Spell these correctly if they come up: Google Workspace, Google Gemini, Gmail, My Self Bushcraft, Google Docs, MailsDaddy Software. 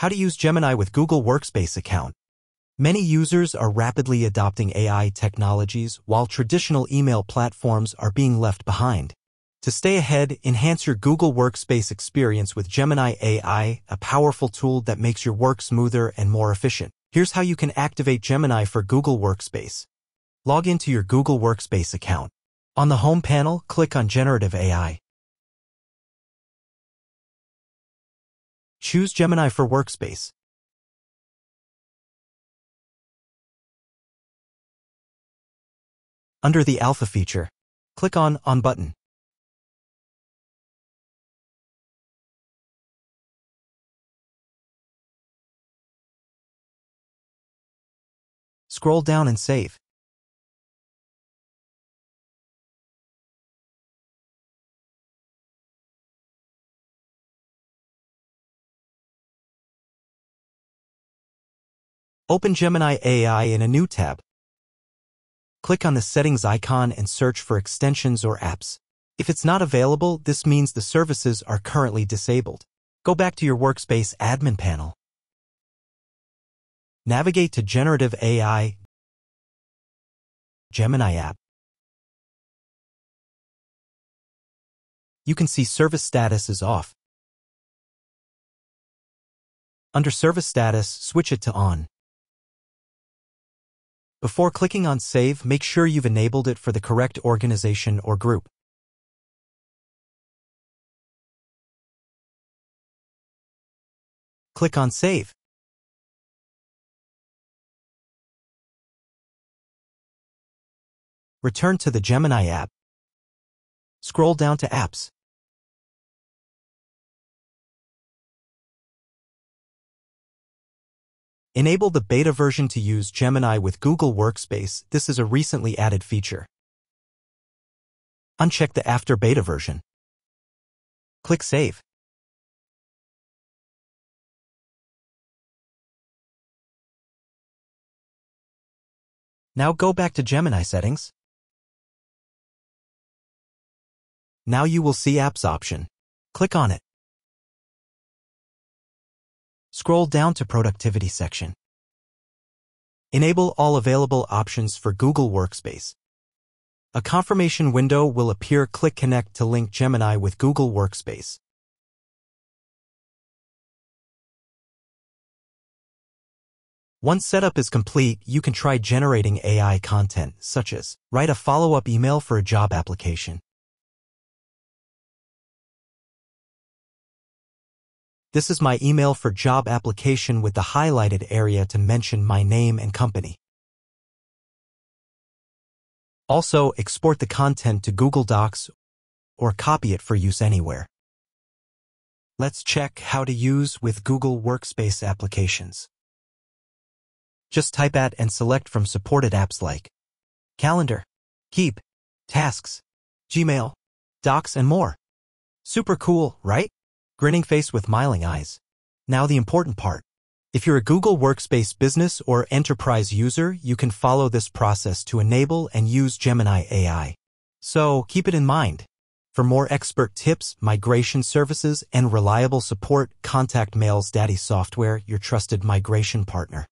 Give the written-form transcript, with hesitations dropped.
How to use Gemini with Google Workspace account. Many users are rapidly adopting AI technologies while traditional email platforms are being left behind. To stay ahead, enhance your Google Workspace experience with Gemini AI, a powerful tool that makes your work smoother and more efficient. Here's how you can activate Gemini for Google Workspace. Log into your Google Workspace account. On the home panel, click on Generative AI. Choose Gemini for Workspace. Under the Alpha feature, click on On button. Scroll down and save. Open Gemini AI in a new tab. Click on the settings icon and search for extensions or apps. If it's not available, this means the services are currently disabled. Go back to your Workspace admin panel. Navigate to Generative AI, Gemini app. You can see service status is off. Under service status, switch it to on. Before clicking on save, make sure you've enabled it for the correct organization or group. Click on save. Return to the Gemini app. Scroll down to Apps. Enable the beta version to use Gemini with Google Workspace. This is a recently added feature. Uncheck the After Beta version. Click Save. Now go back to Gemini settings. Now you will see Apps option. Click on it. Scroll down to Productivity section. Enable all available options for Google Workspace. A confirmation window will appear. Click Connect to link Gemini with Google Workspace. Once setup is complete, you can try generating AI content, such as write a follow-up email for a job application. This is my email for job application with the highlighted area to mention my name and company. Also, export the content to Google Docs or copy it for use anywhere. Let's check how to use with Google Workspace applications. Just type at and select from supported apps like Calendar, Keep, Tasks, Gmail, Docs, and more. Super cool, right? Grinning face with smiling eyes. Now the important part. If you're a Google Workspace business or enterprise user, you can follow this process to enable and use Gemini AI. So keep it in mind. For more expert tips, migration services, and reliable support, contact MailsDaddy Software, your trusted migration partner.